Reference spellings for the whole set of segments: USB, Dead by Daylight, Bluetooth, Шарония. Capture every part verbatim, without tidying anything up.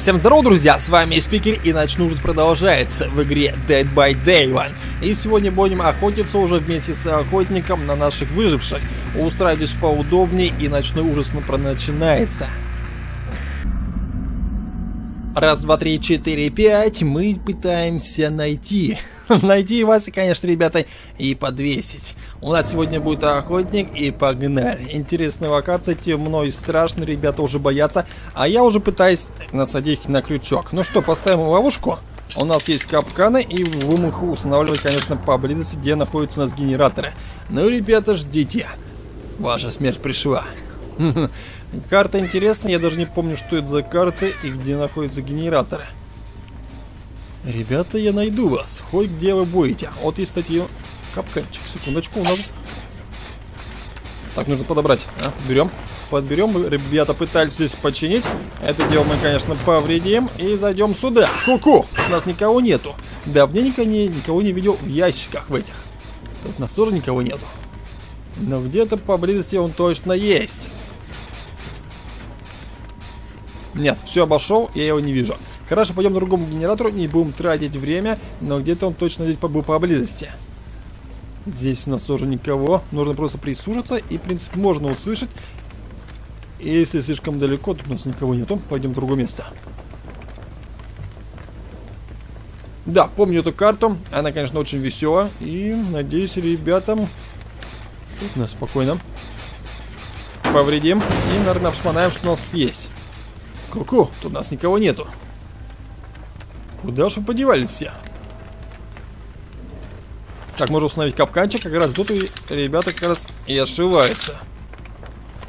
Всем здорово, друзья, с вами Спикер, и ночь нужд продолжается в игре Dead by Daylight. И сегодня будем охотиться уже вместе с охотником на наших выживших. Устраивайтесь поудобнее, и ночной ужас начинается. Раз, два, три, четыре, пять. Мы пытаемся найти. Найти вас, конечно, ребята, и подвесить. У нас сегодня будет охотник, и погнали. Интересная локация, темно и страшно, ребята уже боятся. А я уже пытаюсь насадить на крючок. Ну что, поставим ловушку. У нас есть капканы, и будем их устанавливать, конечно, поблизости, где находятся у нас генераторы. Ну, ребята, ждите. Ваша смерть пришла. Карта интересная, я даже не помню, что это за карты и где находятся генераторы. Ребята, я найду вас, хоть где вы будете. Вот есть, кстати, капканчик, секундочку, у нас... Так, нужно подобрать, а? Берем, подберем, ребята пытались здесь починить. Это дело мы, конечно, повредим и зайдем сюда. Ку-ку, у нас никого нету. Давненько не, никого не видел в ящиках в этих. Тут у нас тоже никого нету. Но где-то поблизости он точно есть. Нет, все обошел, я его не вижу. Хорошо, пойдем к другому генератору, не будем тратить время, но где-то он точно здесь был поблизости. Здесь у нас тоже никого, нужно просто прислушаться, и, в принципе, можно услышать. Если слишком далеко, тут у нас никого нету, пойдем в другое место. Да, помню эту карту, она, конечно, очень веселая, и, надеюсь, ребятам... Тут у нас спокойно. Повредим, и, наверное, вспоминаем, что у нас тут есть. Ку-ку, тут у нас никого нету. Куда же вы подевались все? Так, можно установить капканчик, как раз тут и ребята как раз и ошиваются.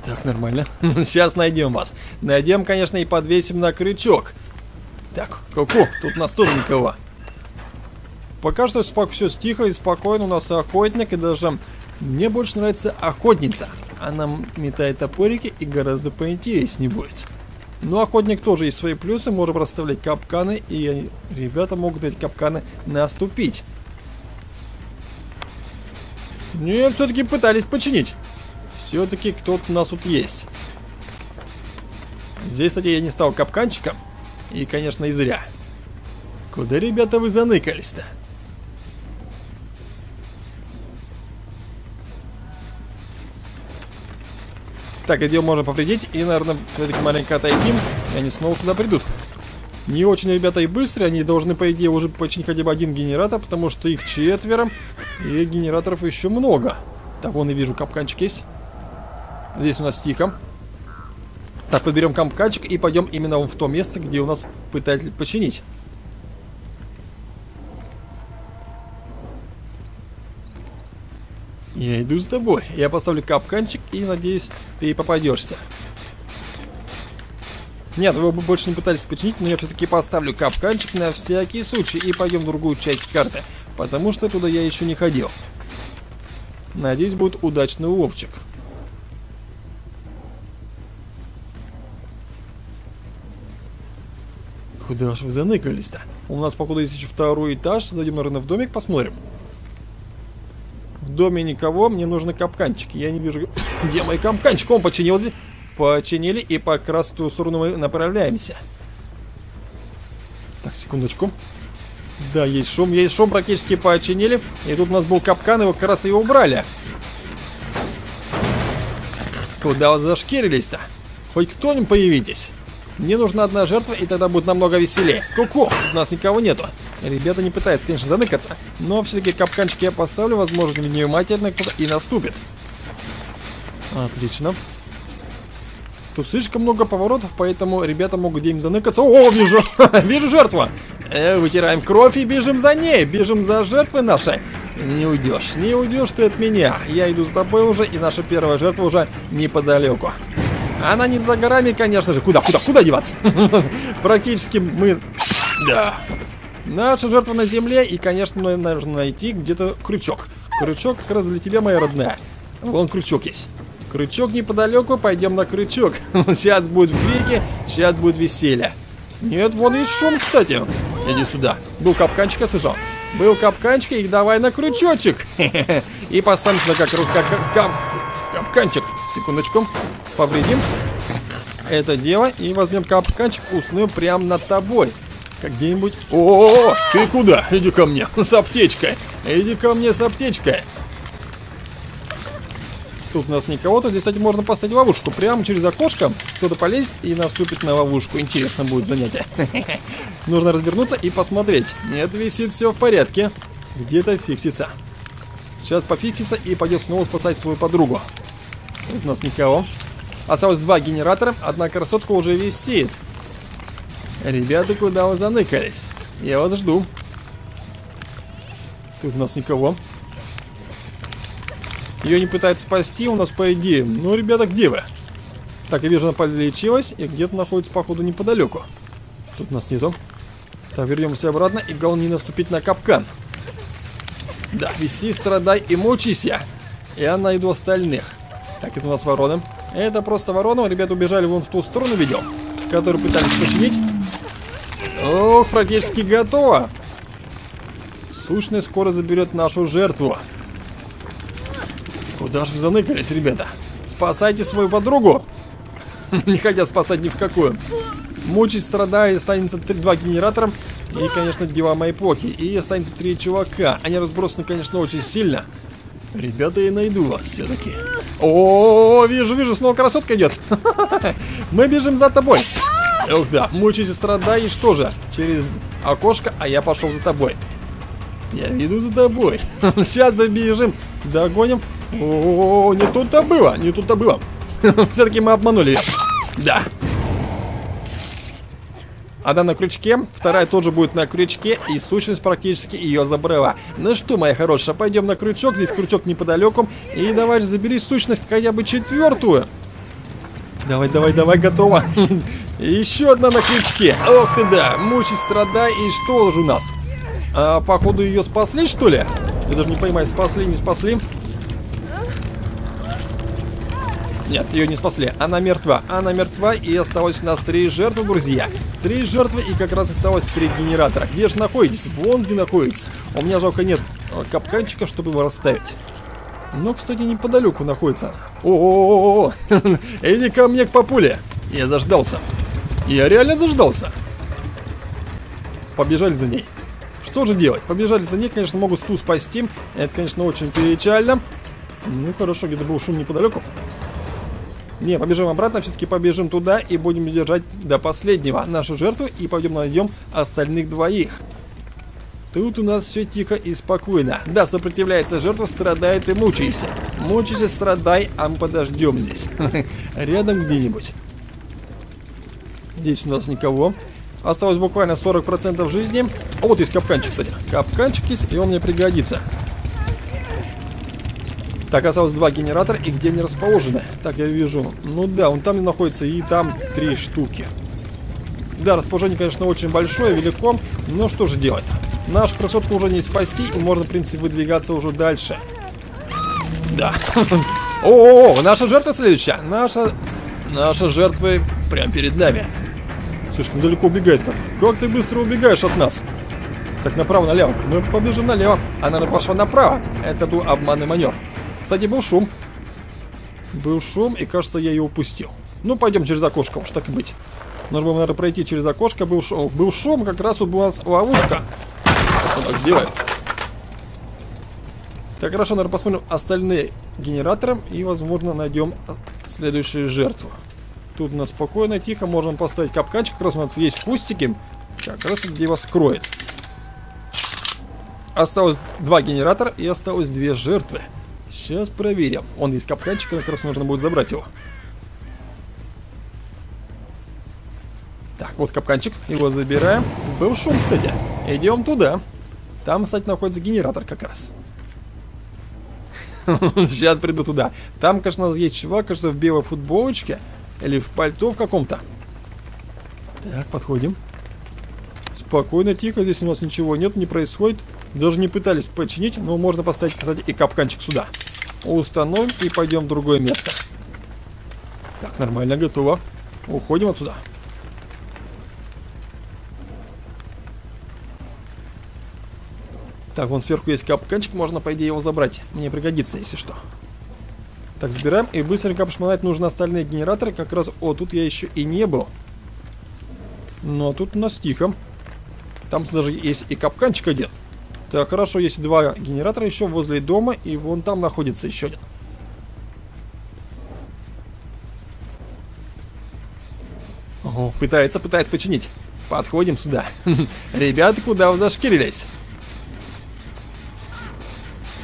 Так, нормально. Сейчас найдем вас. Найдем, конечно, и подвесим на крючок. Так, ку-ку, тут у нас тоже никого. Пока что все тихо и спокойно, у нас охотник, и даже мне больше нравится охотница. Она метает топорики и гораздо поинтереснее будет. Но охотник тоже есть свои плюсы, можем расставлять капканы, и ребята могут эти капканы наступить. Не, все-таки пытались починить. Все-таки кто-то у нас тут есть. Здесь, кстати, я не стал капканчиком. И, конечно, и зря. Куда, ребята, вы заныкались-то? Так, идею можно повредить и, наверное, все-таки маленько отойдем, и они снова сюда придут. Не очень, ребята, и быстро, они должны, по идее, уже починить хотя бы один генератор, потому что их четверо, и генераторов еще много. Так, вон и вижу, капканчик есть. Здесь у нас тихо. Так, подберем капканчик и пойдем именно в то место, где у нас пытались починить. Я иду с тобой. Я поставлю капканчик и, надеюсь, ты попадешься. Нет, вы бы больше не пытались починить, но я все-таки поставлю капканчик на всякий случай. И пойдем в другую часть карты, потому что туда я еще не ходил. Надеюсь, будет удачный уловчик. Куда же вы заныкались-то? У нас, походу, есть еще второй этаж. Зайдем, наверное, в домик, посмотрим. В доме никого, мне нужны капканчики. Я не вижу, где мой капканчик. Он починил, починили, и по красную сторону мы направляемся. Так, секундочку. Да, есть шум, есть шум, практически починили. И тут у нас был капкан, его как раз и убрали. Куда вы зашкирились-то? Хоть кто-нибудь появитесь. Мне нужна одна жертва, и тогда будет намного веселее. Ку-ку, у нас никого нету. Ребята не пытаются, конечно, заныкаться, но все-таки капканчики я поставлю, возможно, внимательно кто-то и наступит. Отлично. Тут слишком много поворотов, поэтому ребята могут где-нибудь заныкаться. О, вижу, вижу жертву. Э, вытираем кровь и бежим за ней, бежим за жертвой нашей. Не уйдешь, не уйдешь ты от меня. Я иду за тобой уже, и наша первая жертва уже неподалеку. Она не за горами, конечно же. Куда, куда, куда деваться? Практически мы... Да. Наша жертва на земле, и, конечно, нужно найти где-то крючок. Крючок как раз для тебя, моя родная. Вон крючок есть. Крючок неподалеку, пойдем на крючок. Сейчас будет в бриге, сейчас будет веселье. Нет, вон есть шум, кстати. Иди сюда. Был капканчик, я слышал. Был капканчик, и давай на крючочек. И поставим сюда как раз кап... капканчик. Секундочку. Повредим. это дело и возьмем капканчик, уснем прямо над тобой. Как где-нибудь... О-о-о! Ты куда? Иди ко мне с аптечкой. Иди ко мне с аптечкой. Тут у нас никого, то здесь, кстати, можно поставить ловушку. Прямо через окошко кто-то полезет и наступит на ловушку. Интересно будет занятие. Нужно развернуться и посмотреть. Нет, висит все в порядке. Где-то фиксится. Сейчас пофиксится и пойдет снова спасать свою подругу. Тут у нас никого. Осталось два генератора. Одна красотка уже висит. Ребята, куда вы заныкались? Я вас жду. Тут у нас никого. Ее не пытаются спасти, у нас по идее. Ну, ребята, где вы? Так, я вижу, она полечилась и где-то находится, походу, неподалеку. Тут нас нету. Так, вернемся обратно и главное не наступить на капкан. Да, виси, страдай и мучись я. Я найду остальных. Так, это у нас ворона. Это просто ворона. Ребята убежали вон в ту сторону, видел, которую пытались починить. Ох, практически готово. Сущность скоро заберет нашу жертву. Куда же вы заныкались, ребята? Спасайте свою подругу. Не хотят спасать ни в какую. Мучить, страдая, останется два генератора. И, конечно, дела мои плохи. И останется три чувака. Они разбросаны, конечно, очень сильно. Ребята, я найду вас все-таки. О, вижу, вижу, снова красотка идет. Мы бежим за тобой. Ух да, мучись и страдай, и что же? Через окошко, а я пошел за тобой. Я иду за тобой. Сейчас добежим, догоним. О, не тут-то было, не тут-то было. Все-таки мы обманули. Да. Одна на крючке, вторая тоже будет на крючке, и сущность практически ее забрала. Ну что, моя хорошая, пойдем на крючок, здесь крючок неподалеку. И давай же забери сущность хотя бы четвертую. Давай, давай, давай, готово. Еще одна на крючке. Ох ты да, мучай, страдай, и что же у нас? А, походу ее спасли, что ли? Я даже не понимаю, спасли, не спасли. Нет, ее не спасли. Она мертва. Она мертва, и осталось у нас три жертвы, друзья. Три жертвы, и как раз осталось три генератора. Где же находитесь? Вон где находитесь. У меня, жалко, нет капканчика, чтобы его расставить. Но, кстати, неподалеку находится. О-о-о-о! Иди ко мне к папуле. Я заждался. Я реально заждался. Побежали за ней. Что же делать? Побежали за ней, конечно, могут сту спасти. Это, конечно, очень печально. Ну, хорошо, где-то был шум неподалеку. Не, побежим обратно, все-таки побежим туда и будем держать до последнего нашу жертву и пойдем найдем остальных двоих. Тут у нас все тихо и спокойно. Да, сопротивляется жертва, страдает и мучайся. Мучайся, страдай, а мы подождем здесь. Рядом где-нибудь. Здесь у нас никого. Осталось буквально сорок процентов жизни. А вот есть капканчик, кстати. Капканчик есть, и он мне пригодится. Так, осталось два генератора, и где они расположены? Так, я вижу. Ну да, он там находится, и там три штуки. Да, расположение, конечно, очень большое, велико, но что же делать? Нашу красотку уже не спасти, и можно, в принципе, выдвигаться уже дальше. Да. О-о-о, наша жертва следующая. Наша... Наша жертва прям перед нами. Слишком далеко убегает как. Как ты быстро убегаешь от нас? Так, направо-налево. Мы побежим налево. Она пошла направо. Это был обманный маневр. Кстати, был шум. Был шум, и кажется, я ее упустил. Ну, пойдем через окошко, уж так и быть. Нужно было, наверное, пройти через окошко. Был шум, был шум как раз вот была у нас ловушка. Что так сделаем? Так, хорошо, наверное, посмотрим остальные генераторы. И, возможно, найдем следующую жертву. Тут у нас спокойно, тихо. Можно поставить капканчик. Как раз у нас есть кустики. Как раз где его скроет. Осталось два генератора и осталось две жертвы. Сейчас проверим. Он есть капканчик, как раз нужно будет забрать его. Так, вот капканчик. Его забираем. Был шум, кстати. Идем туда. Там, кстати, находится генератор как раз. Сейчас приду туда. Там, конечно, у нас есть чувак, кажется, в белой футболочке. Или в пальто в каком-то. Так, подходим. Спокойно, тихо. Здесь у нас ничего нет, не происходит. Даже не пытались починить, но можно поставить, кстати, и капканчик сюда. Установим и пойдем в другое место. Так, нормально, готово. Уходим отсюда. Так, вон сверху есть капканчик, можно, по идее, его забрать. Мне пригодится, если что. Так, забираем и быстренько пошмонать нужно остальные генераторы. Как раз... О, тут я еще и не был. Но тут у нас тихо. Там даже есть и капканчик один. Так, хорошо, есть два генератора еще возле дома. И вон там находится еще один. Ого, пытается, пытается починить. Подходим сюда. Ребята, куда вы зашкирились?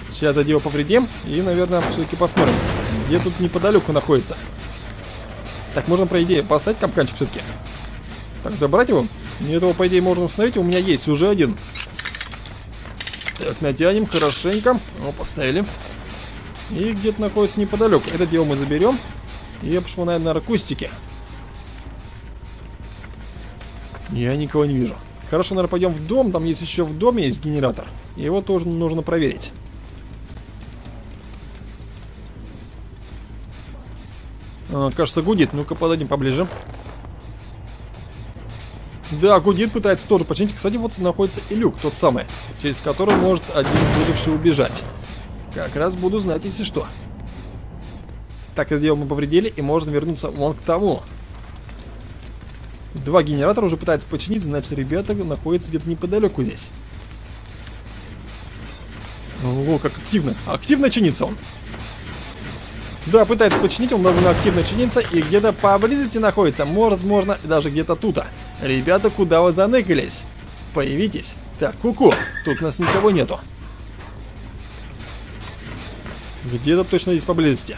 Сейчас это дело повредим. И, наверное, все-таки посмотрим, где тут неподалеку находится. Так, можно, по идее, поставить капканчик все-таки. Так, забрать его. Мне этого, по идее, можно установить. У меня есть уже один. Так, натянем хорошенько. О, поставили. И где-то находится неподалеку. Это дело мы заберем. И я пошел, наверное, на акустике. Я никого не вижу. Хорошо, наверное, пойдем в дом. Там есть еще в доме есть генератор. Его тоже нужно проверить. А, кажется, гудит. Ну-ка, подойдем поближе. Да, гудит, пытается тоже починить. Кстати, вот находится и люк, тот самый, через который может один выживший убежать. Как раз буду знать, если что. Так, это дело мы повредили, и можно вернуться вон к тому. Два генератора уже пытаются починить, значит, ребята находятся где-то неподалеку здесь. О, как активно. Активно чинится он. Да, пытается починить, он довольно активно чинится и где-то поблизости находится. Возможно, даже где-то тут. Ребята, куда вы заныкались? Появитесь. Так, ку-ку. Тут нас никого нету. Где-то точно здесь поблизости.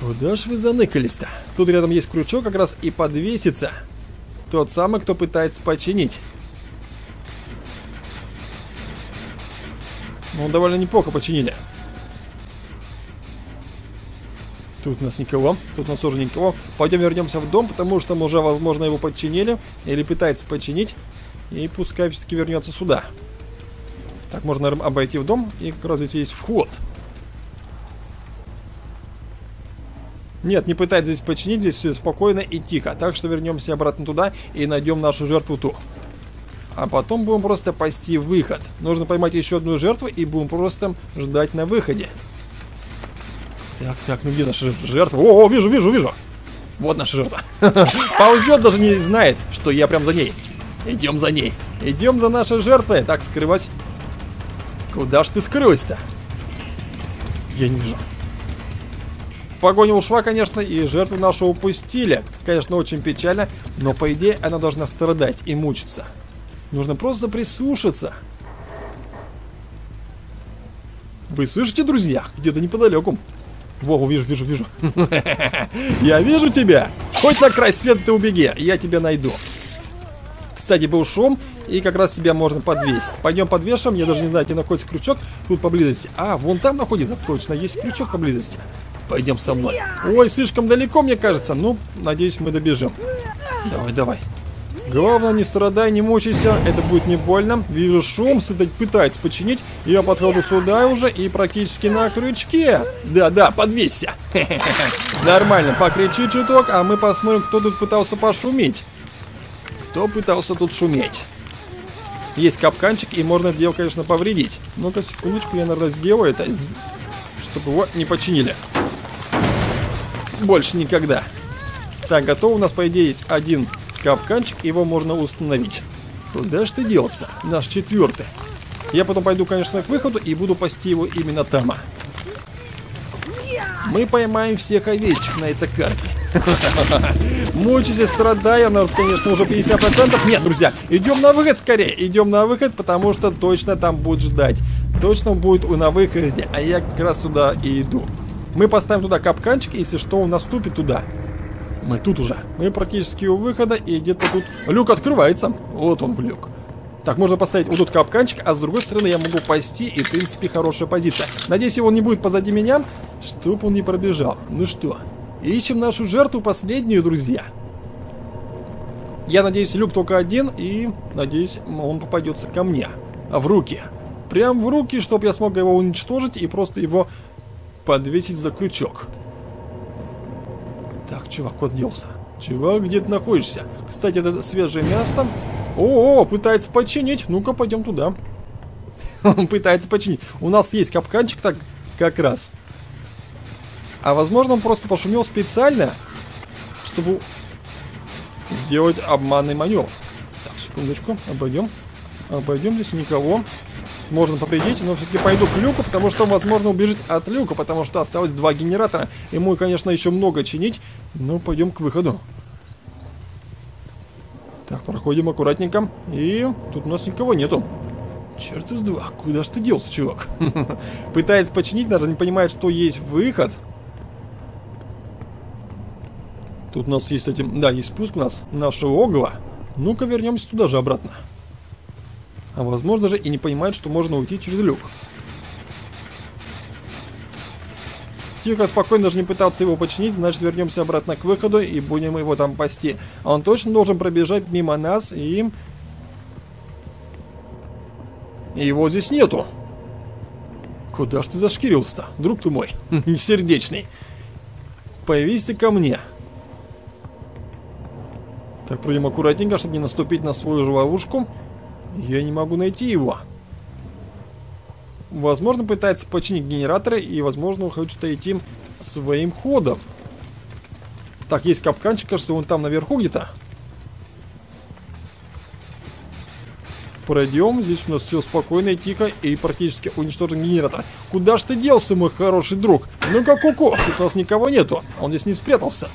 Куда ж вы заныкались-то? Тут рядом есть крючок, как раз и подвесится. Тот самый, кто пытается починить. Ну, довольно неплохо починили. Тут у нас никого. Тут у нас тоже никого. Пойдем вернемся в дом, потому что мы уже, возможно, его подчинили. Или пытается починить. И пускай все-таки вернется сюда. Так, можно, наверное, обойти в дом. И как раз здесь есть вход. Нет, не пытается здесь починить, здесь все спокойно и тихо. Так что вернемся обратно туда и найдем нашу жертву ту. А потом будем просто пасти выход. Нужно поймать еще одну жертву и будем просто ждать на выходе. Так, так, ну где наша жертва? О, о, вижу, вижу, вижу. Вот наша жертва. Ползет, даже не знает, что я прям за ней. Идем за ней. Идем за нашей жертвой. Так, скрылась. Куда ж ты скрылась-то? Я не вижу. Погоня ушла, конечно, и жертву нашу упустили. Конечно, очень печально, но по идее она должна страдать и мучиться. Нужно просто прислушаться. Вы слышите, друзья? Где-то неподалеку. Во, вижу, вижу, вижу. Я вижу тебя. Хоть на край света ты убеги, я тебя найду. Кстати, был шум, и как раз тебя можно подвесить. Пойдем подвешим, я даже не знаю, где находится крючок. Тут поблизости. А, вон там находится, точно, есть крючок поблизости. Пойдем со мной. Ой, слишком далеко, мне кажется. Ну, надеюсь, мы добежим. Давай, давай. Главное, не страдай, не мучайся. Это будет не больно. Вижу шум, пытается починить. Я подхожу сюда уже и практически на крючке. Да-да, подвесься. Нормально, покричи чуток, а мы посмотрим, кто тут пытался пошуметь. Кто пытался тут шуметь? Есть капканчик, и можно это дело, конечно, повредить. Ну-ка, секундочку, я, наверное, сделаю это, чтобы его не починили. Больше никогда. Так, готово. У нас, по идее, есть один капканчик. Его можно установить. Куда ж ты делся? Наш четвертый. Я потом пойду, конечно, к выходу и буду пасти его именно там. Мы поймаем всех овечек на этой карте. Мучайся, страдая, но, конечно, уже пятьдесят процентов. Нет, друзья, идем на выход скорее. Идем на выход, потому что точно там будет ждать. Точно будет на выходе. А я как раз сюда и иду. Мы поставим туда капканчик, если что, он наступит туда. Мы тут уже. Мы практически у выхода, и где-то тут... Люк открывается. Вот он, люк. Так, можно поставить вот тут капканчик, а с другой стороны я могу пасти, и, в принципе, хорошая позиция. Надеюсь, его не будет позади меня, чтоб он не пробежал. Ну что, ищем нашу жертву последнюю, друзья. Я надеюсь, люк только один, и, надеюсь, он попадется ко мне. В руки. Прям в руки, чтоб я смог его уничтожить и просто его... подвесить за крючок. Так, чувак отделся. Чувак, где ты находишься? Кстати, это свежее мясо. О, -о, -о, пытается починить. Ну-ка, пойдем туда. Он пытается починить. У нас есть капканчик так как раз. А возможно, он просто пошумел специально, чтобы сделать обманный маневр. Так, секундочку, обойдем. Обойдем, здесь никого. Можно повредить, но все-таки пойду к люку, потому что он, возможно, убежит от люка, потому что осталось два генератора. Ему, конечно, еще много чинить, но пойдем к выходу. Так, проходим аккуратненько. И тут у нас никого нету. Черт из два, куда ж ты делся, чувак? Пытается починить, даже не понимает, что есть выход. Тут у нас есть, кстати, да, есть спуск у нас нашего огла. Ну-ка вернемся туда же обратно. А возможно же и не понимает, что можно уйти через люк. Тихо, спокойно, даже не пытаться его починить, значит вернемся обратно к выходу и будем его там пасти. А он точно должен пробежать мимо нас и... И его здесь нету. Куда ж ты зашкирился-то, друг ты мой, несердечный? Появись ты ко мне. Так, пройдем аккуратненько, чтобы не наступить на свою же ловушку. Я не могу найти его. Возможно, пытается починить генераторы и, возможно, хочет идти своим ходом. Так, есть капканчик, кажется, он там наверху где-то. Пройдем, здесь у нас все спокойно и тихо, и практически уничтожен генератор. Куда ж ты делся, мой хороший друг? Ну-ка, ку-ку, тут у нас никого нету, он здесь не спрятался.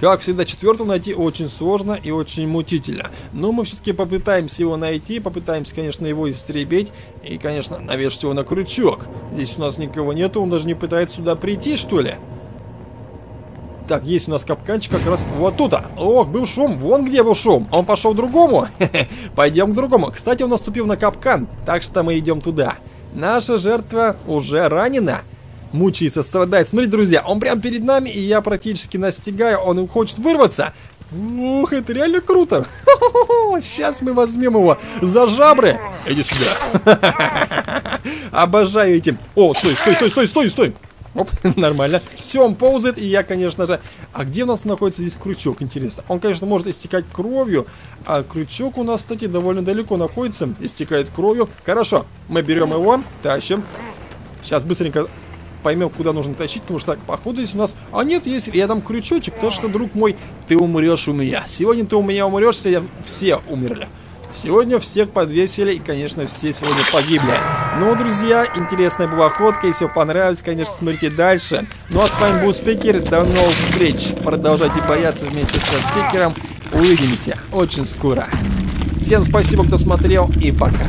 Как всегда, четвертого найти очень сложно и очень мутительно. Но мы все-таки попытаемся его найти, попытаемся, конечно, его истребить. И, конечно, навешать его на крючок. Здесь у нас никого нету, он даже не пытается сюда прийти, что ли? Так, есть у нас капканчик как раз вот тут. Ох, был шум, вон где был шум. Он пошел к другому. Пойдем к другому. Кстати, он наступил на капкан, так что мы идем туда. Наша жертва уже ранена. Мучается, страдает. Смотрите, друзья, он прям перед нами, и я практически настигаю. Он хочет вырваться. Ух, это реально круто. Сейчас мы возьмем его за жабры. Иди сюда. Обожаю этим. О, стой, стой, стой, стой, стой, стой. Оп, нормально. Все, он ползает, и я, конечно же... А где у нас находится здесь крючок, интересно? Он, конечно, может истекать кровью, а крючок у нас, кстати, довольно далеко находится. Истекает кровью. Хорошо, мы берем его, тащим. Сейчас быстренько... Поймем, куда нужно тащить, потому что так, походу, здесь у нас... А нет, есть рядом крючочек, так что, друг мой, ты умрешь у меня. Сегодня ты у меня умрешь, все, все умерли. Сегодня всех подвесили, и, конечно, все сегодня погибли. Ну, друзья, интересная была ходка. Если вам понравилось, конечно, смотрите дальше. Ну, а с вами был Спикер, до новых встреч. Продолжайте бояться вместе со Спикером. Увидимся очень скоро. Всем спасибо, кто смотрел, и пока.